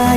I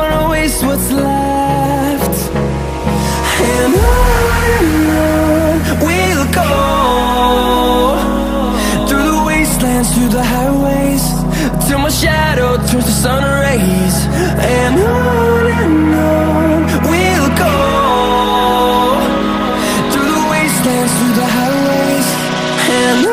wanna waste what's left. And on we'll go, through the wastelands, through the highways, till my shadow turns to sun rays. And on we'll go, through the wastelands, through the highways, and on.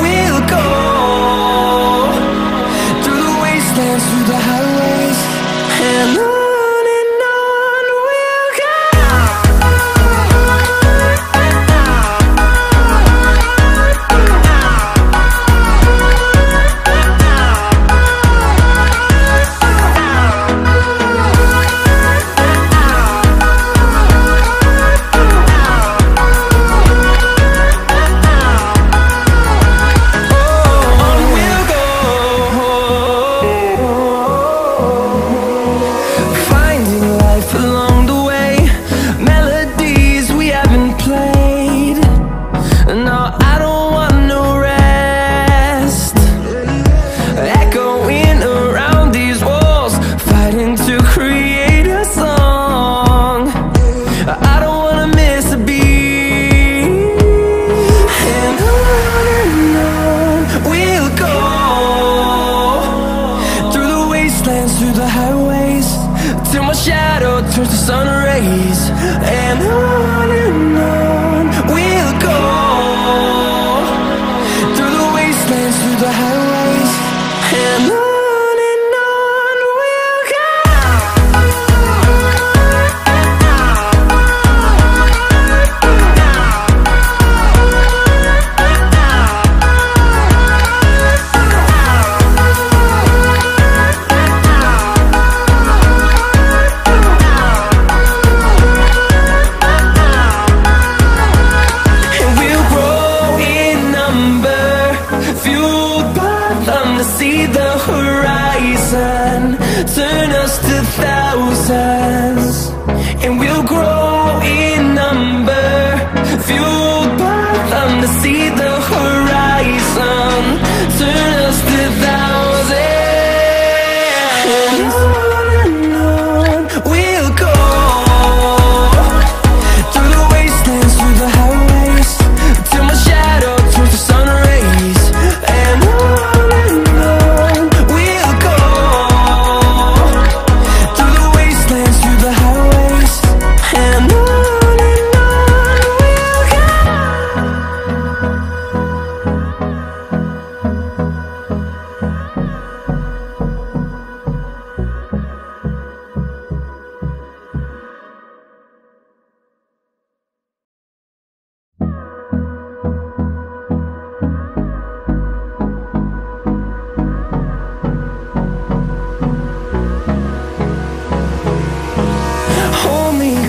we'll go, through the wastelands, through the highways, and on. to see the horizon. Turn us to thousands, and we'll grow in number. Fueled by them to see the horizon. Turn us to thousands. On and on we'll go, through the wastelands, through the highways, till my shadow turns to sun rays. And on we'll go, through the wastelands, through the highways, and